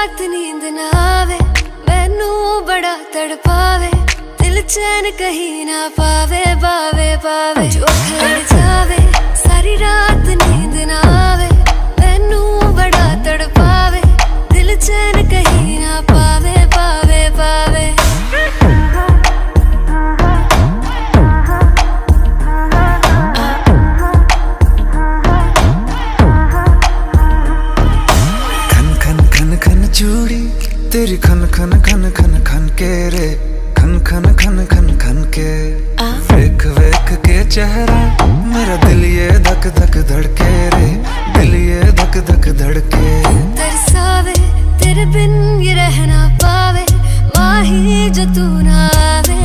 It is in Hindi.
रात नींद ना आवे, मैनू बड़ा तड़पावे, दिल चैन कहीं ना पावे, बावे बावे जो खड़ जावे। सारी रात नींद ना आवे, मैनू बड़ा तड़पावे, दिल चैन कहीं ना पावे, बावे बावे। तेरी खन खन खन खन खन के रे, खन खन खन खन खन के वेख वेख के चेहरा मेरा, दिल ये धक धक धड़के रे, दिल ये धक धक धड़के। तरसावे तेरे बिन ये रह ना पावे, माही जो तू ना आवे,